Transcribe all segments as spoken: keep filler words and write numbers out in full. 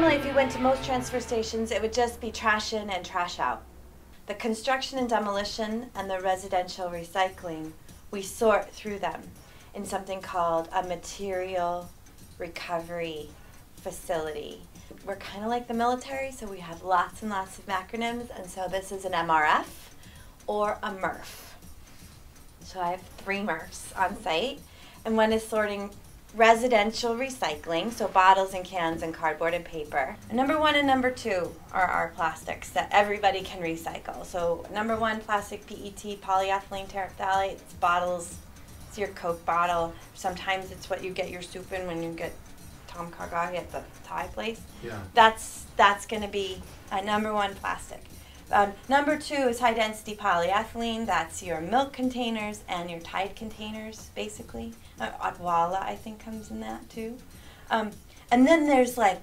Normally, if you went to most transfer stations, it would just be trash in and trash out. The construction and demolition and the residential recycling, we sort through them in something called a material recovery facility. We're kind of like the military, so we have lots and lots of acronyms, and so this is an M R F or a M R F. So I have three M R Fs on site, and one is sorting residential recycling, so bottles and cans and cardboard and paper. Number one and number two are our plastics that everybody can recycle. So number one, plastic P E T, polyethylene terephthalate, bottles, it's your Coke bottle. Sometimes it's what you get your soup in when you get Tom Kha Gai at the Thai place. Yeah. That's, that's going to be a number one plastic. Um, number two is high density polyethylene. That's your milk containers and your Tide containers, basically. Uh, Odwala, I think, comes in that too. Um, and then there's like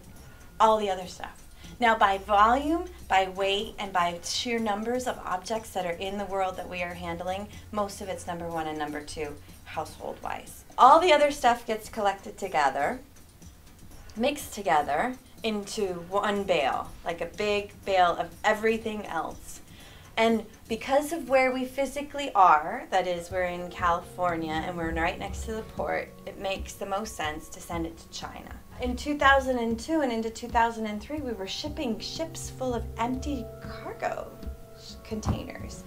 all the other stuff. Now, by volume, by weight, and by sheer numbers of objects that are in the world that we are handling, most of it's number one and number two, household wise. All the other stuff gets collected together, mixed together, into one bale, like a big bale of everything else. And because of where we physically are, that is, we're in California and we're right next to the port, it makes the most sense to send it to China. In two thousand two and into two thousand three, we were shipping ships full of empty cargo containers.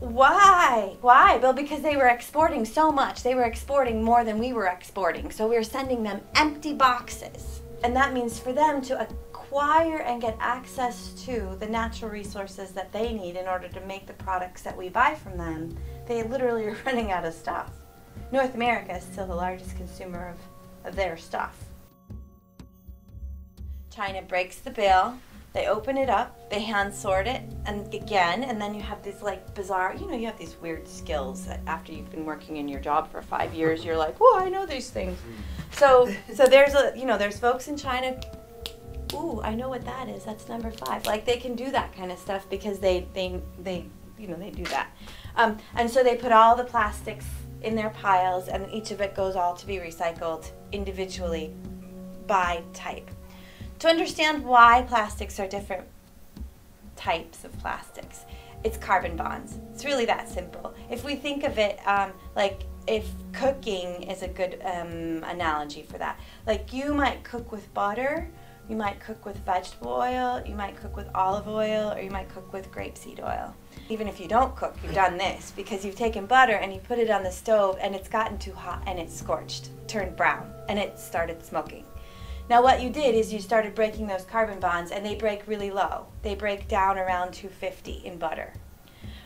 Why? Why? Well, because they were exporting so much. They were exporting more than we were exporting. So we were sending them empty boxes. And that means for them to acquire and get access to the natural resources that they need in order to make the products that we buy from them, they literally are running out of stuff. North America is still the largest consumer of, of their stuff. China breaks the bale, they open it up, they hand sort it, and again, and then you have these like bizarre, you know, you have these weird skills that after you've been working in your job for five years, you're like, whoa, I know these things. So, so there's a, you know, there's folks in China, ooh, I know what that is, that's number five. Like, they can do that kind of stuff because they, they, they you know, they do that. Um, and so they put all the plastics in their piles, and each of it goes all to be recycled individually by type. To understand why plastics are different types of plastics, it's carbon bonds. It's really that simple. If we think of it um, like, if cooking is a good um, analogy for that. Like, you might cook with butter, you might cook with vegetable oil, you might cook with olive oil, or you might cook with grapeseed oil. Even if you don't cook, you've done this, because you've taken butter and you put it on the stove and it's gotten too hot and it's scorched, turned brown, and it started smoking. Now what you did is you started breaking those carbon bonds, and they break really low. They break down around two fifty in butter.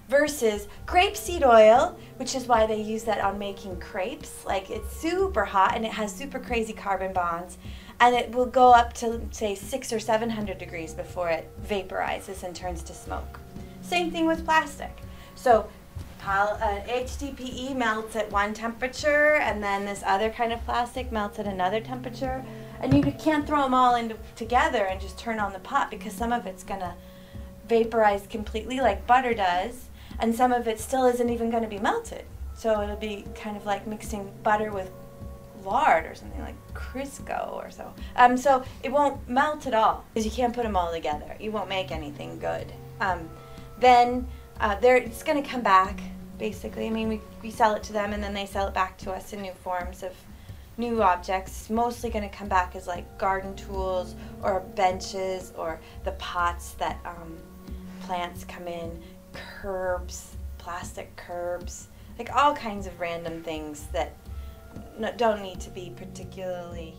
Versus grapeseed oil, which is why they use that on making crepes. Like, it's super hot and it has super crazy carbon bonds, and it will go up to, say, six or seven hundred degrees before it vaporizes and turns to smoke. Same thing with plastic. So uh, H D P E melts at one temperature, and then this other kind of plastic melts at another temperature, and you can't throw them all into together and just turn on the pot, because some of it's gonna vaporize completely like butter does. And some of it still isn't even going to be melted. So it'll be kind of like mixing butter with lard or something, like Crisco or so. Um, so it won't melt at all, because you can't put them all together. You won't make anything good. Um, then uh, they're, it's going to come back, basically. I mean, we, we sell it to them, and then they sell it back to us in new forms of new objects, mostly going to come back as like garden tools or benches or the pots that um, plants come in. Curbs, plastic curbs, like all kinds of random things that don't need to be particularly